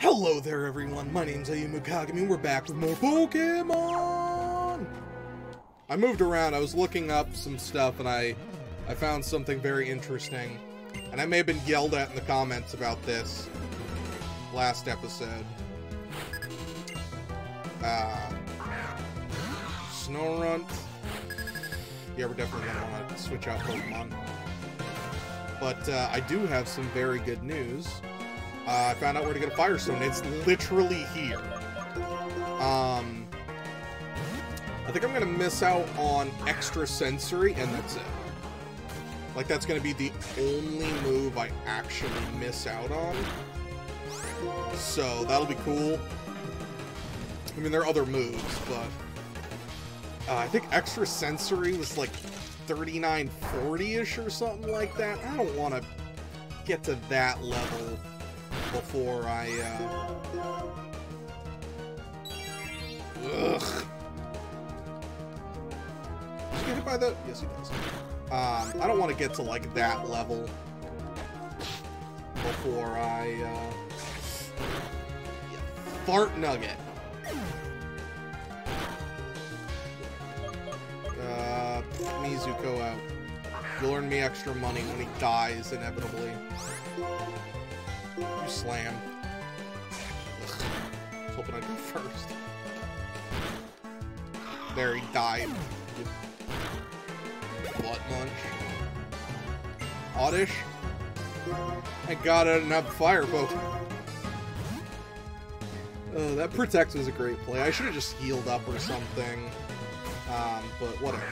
Hello there everyone, my name's Ayumu Kagami, we're back with more Pokémon! I moved around, I was looking up some stuff, and I found something very interesting. And I may have been yelled at in the comments about this last episode. Snorunt. Yeah, we're definitely gonna want to switch out Pokémon. But I do have some very good news. I found out where to get a Firestone. It's literally here. I think I'm going to miss out on Extrasensory, and that's it. Like, that's going to be the only move I actually miss out on. So, that'll be cool. I mean, there are other moves, but... I think Extrasensory was, like, 3940-ish or something like that. I don't want to get to that level before I, Ugh. Did he get hit by that? Yes, he does. I don't want to get to, like, that level before I, Fart Nugget. Mizuko out. You'll earn me extra money when he dies, inevitably. You slam. Ugh. I was hoping I'd go first. There, he died. Butt munch. Oddish. Thank God I didn't have a fire boat. Oh, that protect was a great play. I should have just healed up or something. But whatever.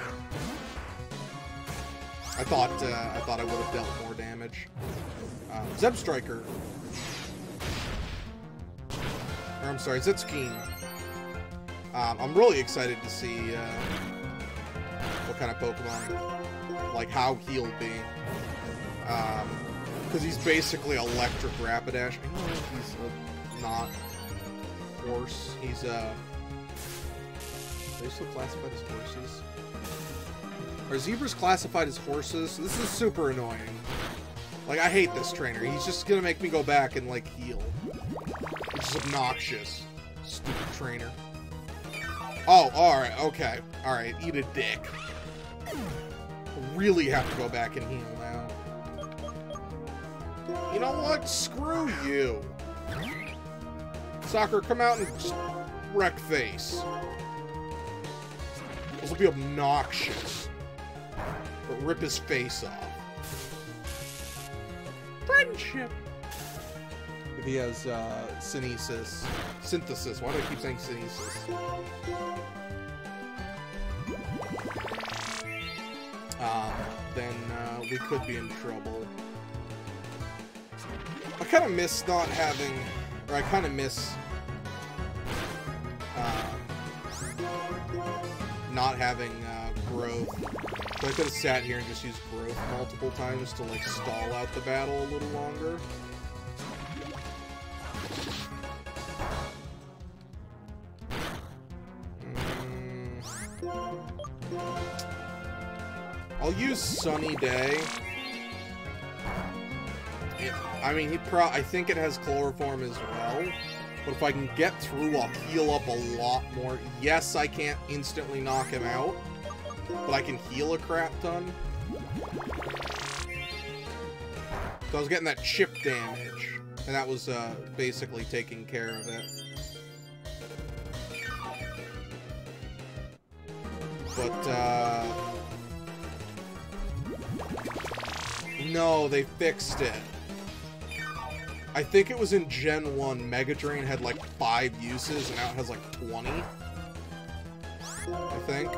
I thought I would have dealt more damage. Zebstrika. Or I'm sorry, Zitzkeen. I'm really excited to see what kind of Pokemon, like how he'll be, because he's basically electric Rapidash. I know he's not horse. He's are they still classified as horses? Are zebras classified as horses? This is super annoying. Like, I hate this trainer. He's just gonna make me go back and, like, heal. Which is obnoxious. Stupid trainer. Oh, alright, okay. Alright, eat a dick. Really have to go back and heal now. You know what? Screw you. Sakura, come out and just wreck face. This will be obnoxious. But rip his face off. Friendship. If he has Sinesis. Synthesis. Why do I keep saying Sinesis? Then we could be in trouble. I kind of miss not having... Or I kind of miss... not having growth. So I could have sat here and just used growth multiple times to, like, stall out the battle a little longer. I'll use Sunny Day. I think it has chloroform as well. But if I can get through, I'll heal up a lot more. Yes, I can't instantly knock him out. But I can heal a crap ton. So I was getting that chip damage. And that was basically taking care of it. But, no, they fixed it. I think it was in Gen 1, Mega Drain had like 5 uses, and now it has like 20. I think.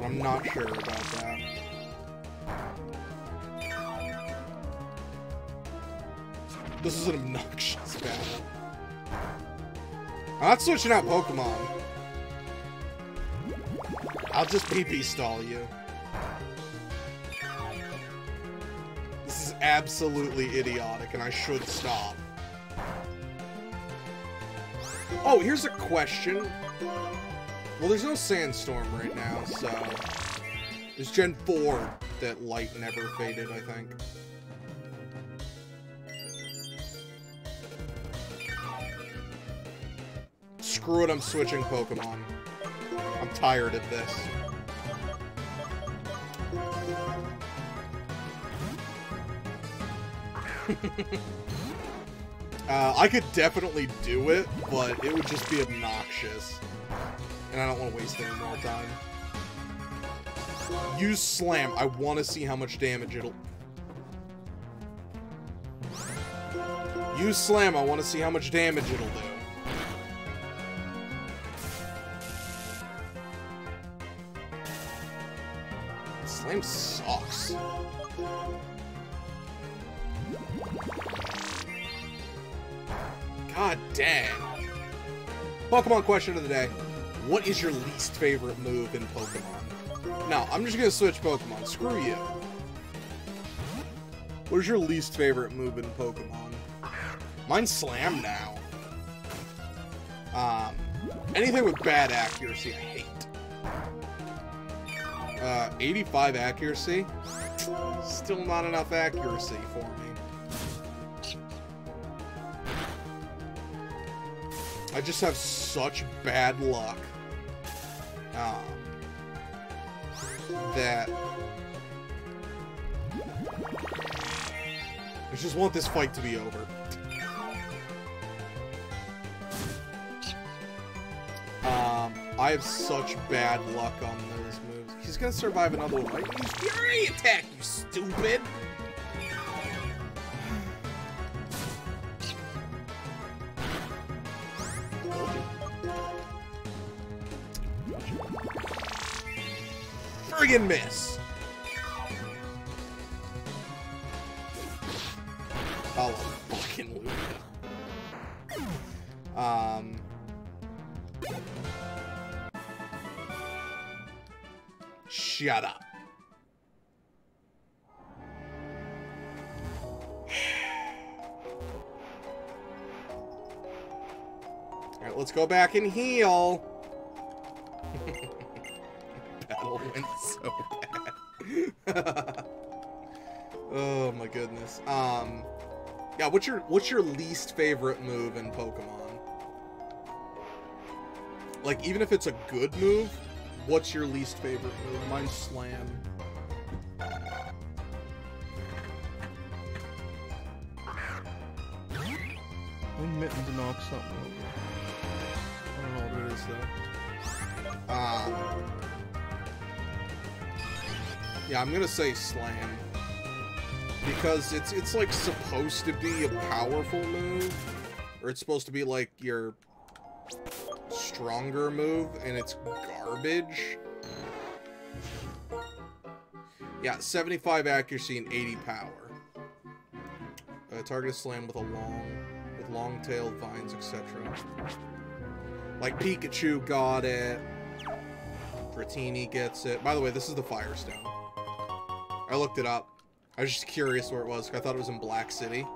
I'm not sure about that. This is an obnoxious battle. I'm not switching out Pokemon. I'll just PP stall you. This is absolutely idiotic, and I should stop. Oh, here's a question. Well, there's no sandstorm right now, so... There's Gen 4 that light never faded, I think. Screw it, I'm switching Pokemon. I'm tired of this. I could definitely do it, but it would just be obnoxious. And I don't want to waste any more time. Use Slam. I want to see how much damage it'll... Use Slam. I want to see how much damage it'll do. Slam sucks. God damn. Pokemon question of the day. What is your least favorite move in Pokemon? No, I'm just gonna switch Pokemon. Screw you. What is your least favorite move in Pokemon? Mine's Slam now. Anything with bad accuracy, I hate. 85 accuracy? Still not enough accuracy for me. I just have such bad luck that I just want this fight to be over. I have such bad luck on those moves. He's gonna survive another one. Use Fury Attack, you stupid! Friggin' miss. Oh, fucking Luka. Shut up. All right, let's go back and heal. Battle went so bad. Oh my goodness. Yeah, what's your least favorite move in Pokemon? Like, even if it's a good move, what's your least favorite move? Mine's Slam. I'm Mittens to knock something over. I don't know what it is though. Yeah, I'm gonna say Slam because it's like supposed to be a powerful move, or it's supposed to be like your stronger move, and it's garbage. Yeah, 75 accuracy and 80 power. Target a Slam with long-tailed vines, etc. Like Pikachu got it. Dratini gets it. By the way, this is the Firestone. I looked it up. I was just curious where it was. I thought it was in Black City.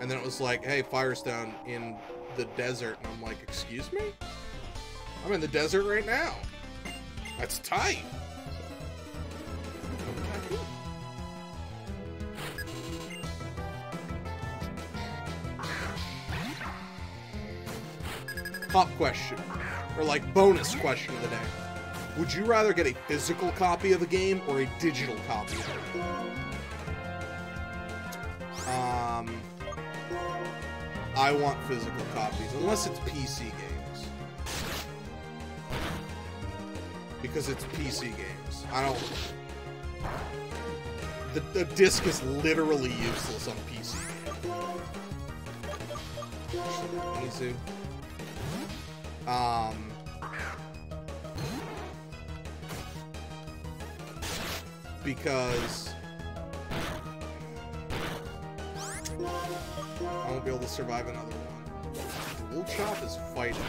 And then it was like, hey, Firestone in the desert. And I'm like, excuse me? I'm in the desert right now. That's tight. Pop question. Or like bonus question of the day. Would you rather get a physical copy of a game or a digital copy of a game? I want physical copies, unless it's PC games. Because it's PC games. I don't... The disc is literally useless on PC games. Because I won't be able to survive another one. Dual Chop is fighting.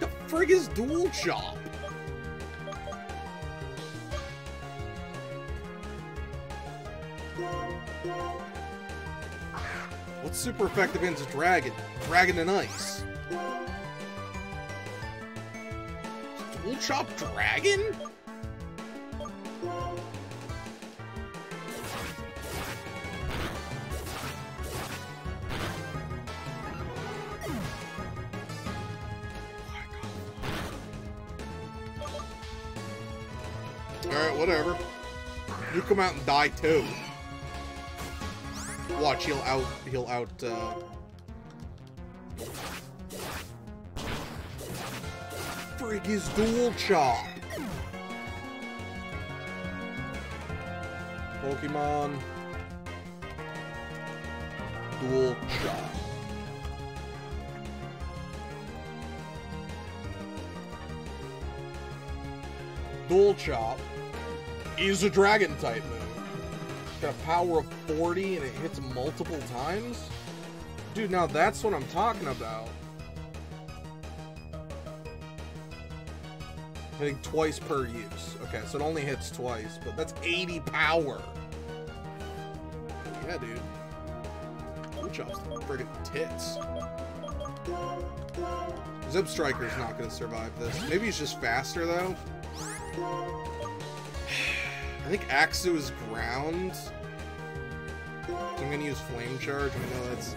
The frig is Dual Chop? What's super effective against a dragon? Dragon and Ice. Dual Chop Dragon? Alright, whatever. You come out and die too. Watch, he'll out frig his Dual Chop. Pokemon Dual Chop. Dual Chop is a dragon type move. It's got a power of 40 and it hits multiple times? Dude, now that's what I'm talking about. Hitting twice per use. Okay, so it only hits twice, but that's 80 power. Yeah, dude. Dual Chop's friggin' tits. Zebstriker's not gonna survive this. Maybe he's just faster, though. I think Axu is ground. I'm gonna use Flame Charge. I know that's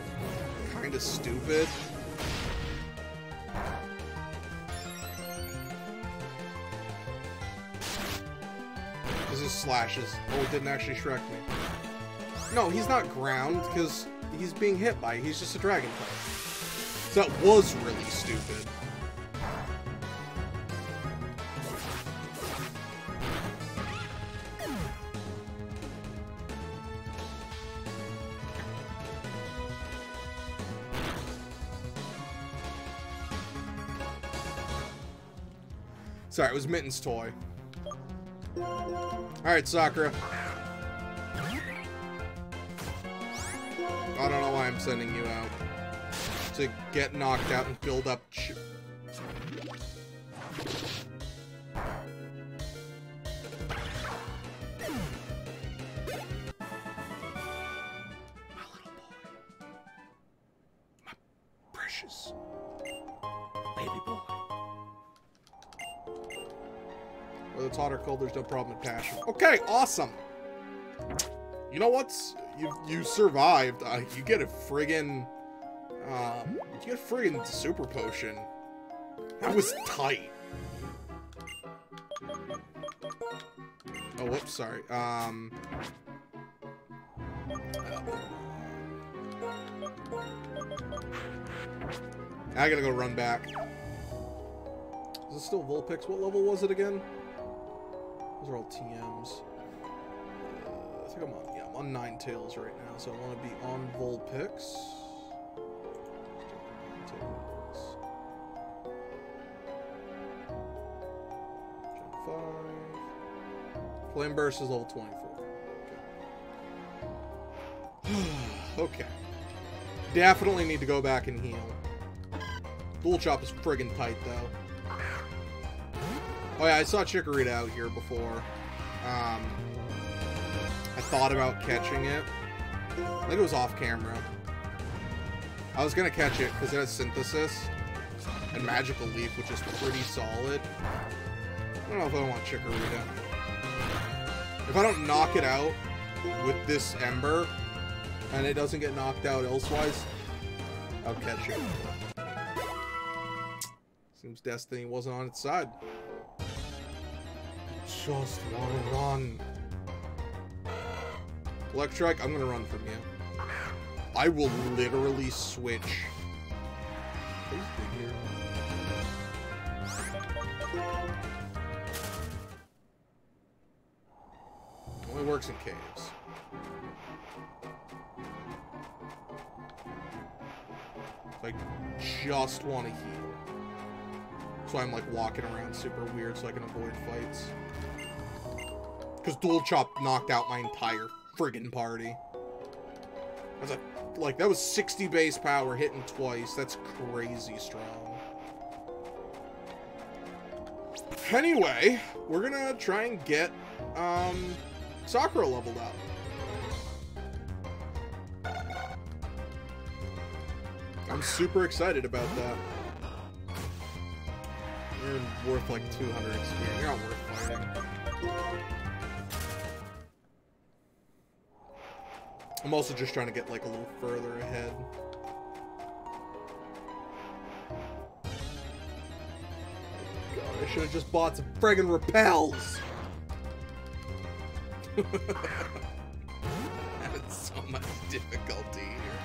kind of stupid. This is slashes. Oh, it didn't actually Shrek me. No, he's not ground because he's being hit by it. He's just a dragon type. So that was really stupid. Sorry, it was Mittens' toy. Alright, Sakura. I don't know why I'm sending you out. To get knocked out and build up... There's no problem with passion. Okay, awesome. You know what? You survived. You get a friggin' super potion. That was tight. Oh, whoops, sorry. I gotta go run back. Is it still Vulpix? What level was it again? Those are all TMs. I think I'm on Ninetales right now, so I want to be on Vulpix. Gen 5. Flame Burst is level 24. Okay. Definitely need to go back and heal. Dual Chop is friggin' tight, though. Oh yeah, I saw Chikorita out here before. I thought about catching it. I think it was off camera. I was gonna catch it because it has Synthesis and Magical Leaf, which is pretty solid. I don't know if I want Chikorita. If I don't knock it out with this Ember and it doesn't get knocked out elsewise, I'll catch it. Seems destiny wasn't on its side. Just want to run. Electric, I'm going to run from you. I will literally switch. Only works in caves. I just want to heal. So I'm like walking around super weird so I can avoid fights. Because Dual Chop knocked out my entire friggin' party. That's like that was 60 base power hitting twice. That's crazy strong. Anyway, we're gonna try and get Sakura leveled up. I'm super excited about that. You're worth like 200 experience. You're not worth fighting. I'm also just trying to get like a little further ahead. God, I should have just bought some friggin' repels. Having so much difficulty here.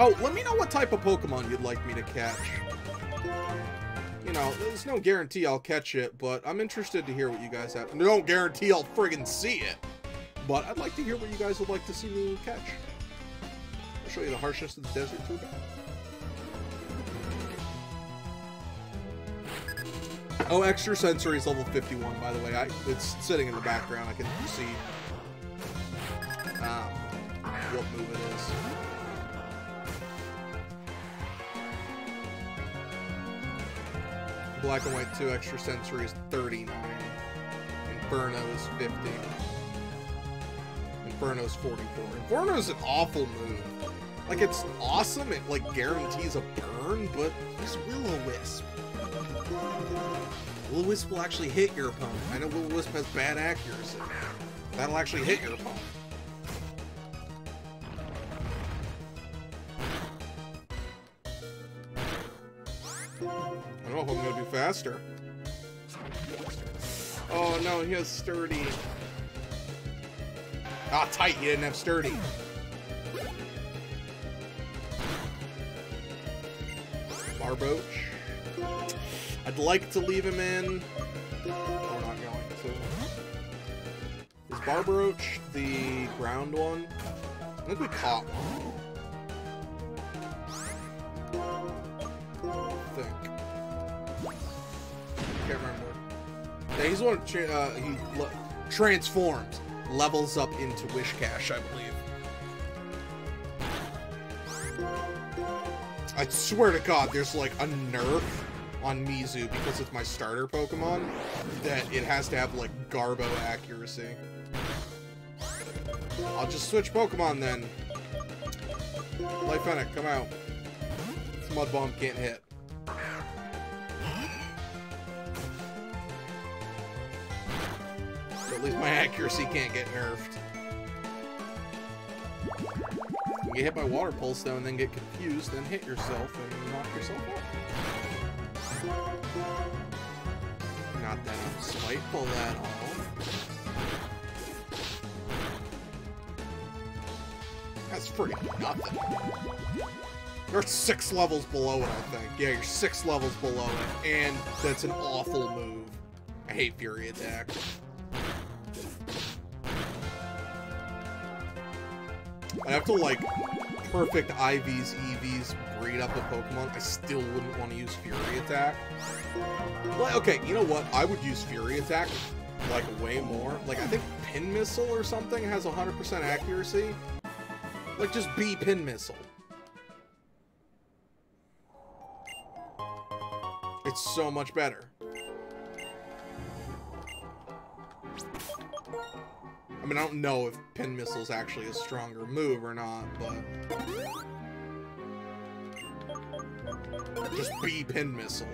Oh, let me know what type of Pokemon you'd like me to catch. You know, there's no guarantee I'll catch it, but I'm interested to hear what you guys have. No guarantee I'll friggin' see it, but I'd like to hear what you guys would like to see me catch. I'll show you the harshness of the desert too. Oh, Extrasensory is level 51, by the way. It's sitting in the background. I can see what move it is. Black and White 2, Extrasensory is 39. Inferno is 50. Inferno is 44. Inferno is an awful move. Like, it's awesome. It, like, guarantees a burn, but it's Will-O-Wisp. Will-O-Wisp will actually hit your opponent. I know Will-O-Wisp has bad accuracy. That'll actually hit your opponent. I don't know if I'm going to do faster. Oh no, he has sturdy. Ah, tight, he didn't have sturdy. Barboach. I'd like to leave him in. Oh, we're not going to. Is Barboach the ground one? I think we caught one. I think. Can't remember. Yeah, he's one of he transforms, levels up into Wishcash, I believe. I swear to God, there's like a nerf on Mizu, because it's my starter Pokemon, that it has to have, like, Garbo accuracy. I'll just switch Pokemon, then. Lifeunic, come out. This Mud Bomb can't hit. So at least my accuracy can't get nerfed. You get hit by Water Pulse, though, and then get confused, and hit yourself, and knock yourself out. Not that I'm spiteful at all. That's freaking nothing. You're 6 levels below it, I think. Yeah, you're 6 levels below it, and that's an awful move. I hate Fury Attack. I'd have to, like, perfect IVs, EVs, breed up a Pokemon. I still wouldn't want to use Fury Attack. Like, okay, you know what? I would use Fury Attack, like, way more. Like, I think Pin Missile or something has 100% accuracy. Like, just be Pin Missile. It's so much better. I mean, I don't know if Pin Missile is actually a stronger move or not, but just be Pin Missile.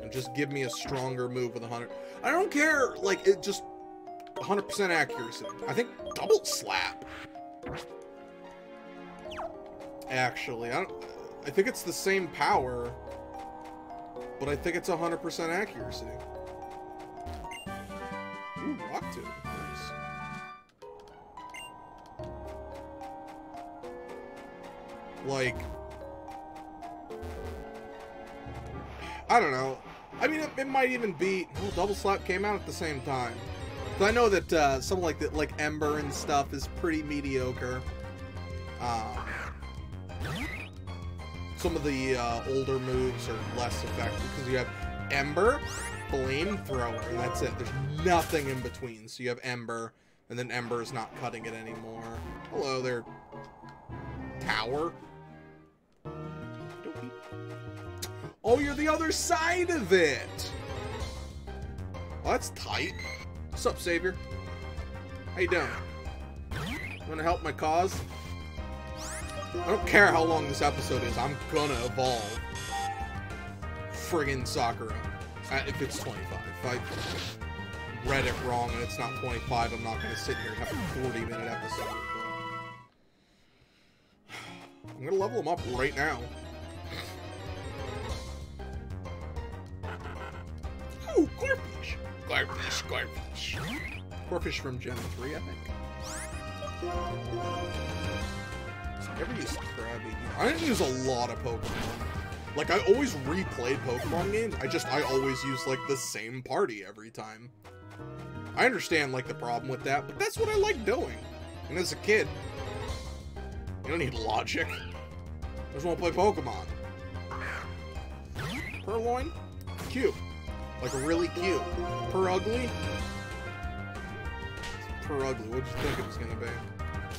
And just give me a stronger move with 100. I don't care, like, it just 100% accuracy. I think Double Slap. Actually, I think it's the same power, but I think it's 100% accuracy. Ooh, Rock Tube. Nice. Like, I don't know. I mean, it might even be... Well, Double Slap came out at the same time. So I know that something like that, like Ember and stuff, is pretty mediocre. Some of the older moves are less effective because you have Ember, Flamethrower, and that's it. There's nothing in between. So you have Ember, and then Ember is not cutting it anymore. Hello there, Tower. Oh, you're the other side of it! Well, that's tight. What's up, Savior? How you doing? Wanna help my cause? I don't care how long this episode is, I'm gonna evolve friggin' Sakura. If it's 25. If I read it wrong and it's not 25, I'm not gonna sit here and have a 40-minute episode. But I'm gonna level them up right now. Oh, Corphish! Corphish, Corphish. Corphish from Gen 3, I think. I never used Krabby. I didn't use a lot of Pokemon. Like, I always replayed Pokemon games. I always use, like, the same party every time. I understand, like, the problem with that, but that's what I like doing. And as a kid, you don't need logic. I just want to play Pokemon. Purloin? Cute. Like, really cute. Purugly? Purugly, what'd you think it was gonna be?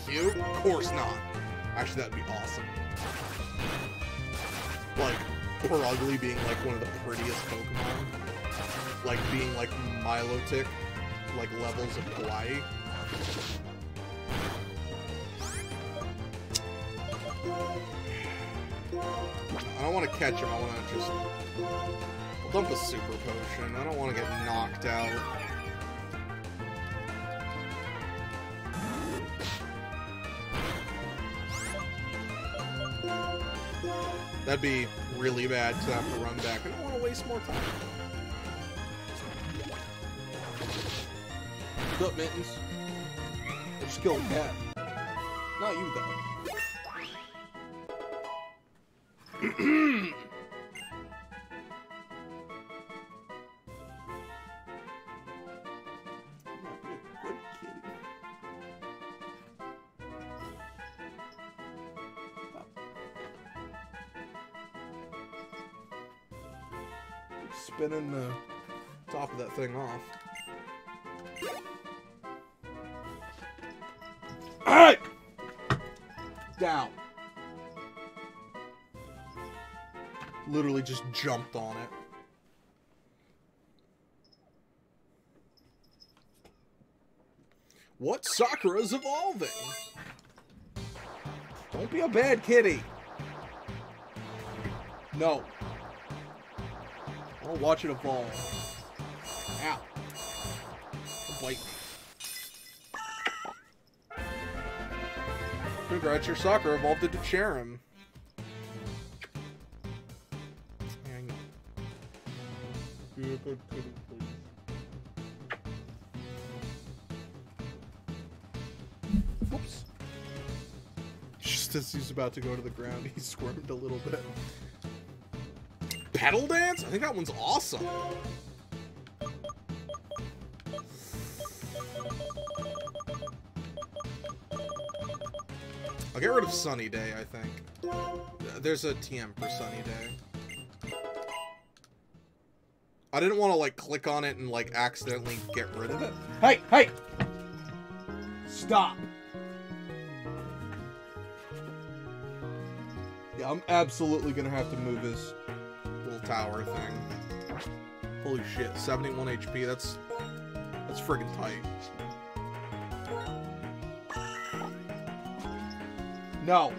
Cute? Of course not. Actually, that'd be awesome. Like, Purugly being, like, one of the prettiest Pokemon. Like, being, like, Milotic. Like, levels of Hawaii. I don't want to catch him, I want to just... I'll dump a super potion. I don't want to get knocked out. That'd be really bad to have to run back. I don't want to waste more time. What's up, Mittens? I just killed a cat. Not you, though. Spinning the top of that thing off. Alright! Down. Literally just jumped on it. What? Sakura's evolving! Don't be a bad kitty! No. I'll watch it evolve. Ow. Don't bite me. Congrats, your Sakura evolved into Charim. Hang on. Be a good kitty, please. Whoops. Just as he's about to go to the ground, he squirmed a little bit. Petal Dance? I think that one's awesome. I'll get rid of Sunny Day, I think. There's a TM for Sunny Day. I didn't want to, like, click on it and, like, accidentally get rid of it. Hey! Hey! Stop! Yeah, I'm absolutely gonna have to move his little tower thing. Holy shit, 71 HP, that's friggin' tight. No.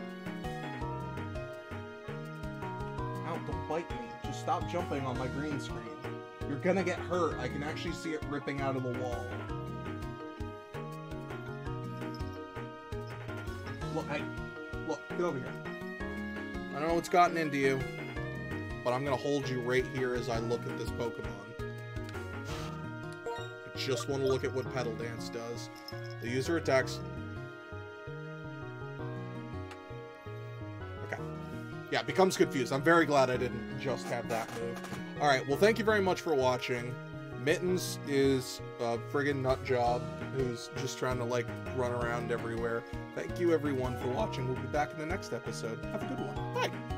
Ow, don't bite me. Just stop jumping on my green screen. You're gonna get hurt. I can actually see it ripping out of the wall. Look, hey. Look, get over here. I don't know what's gotten into you, but I'm gonna hold you right here as I look at this Pokemon. I just want to look at what Petal Dance does. The user attacks... Yeah, it becomes confused. I'm very glad I didn't just have that move. Alright, well, thank you very much for watching. Mittens is a friggin' nut job who's just trying to, like, run around everywhere. Thank you, everyone, for watching. We'll be back in the next episode. Have a good one. Bye!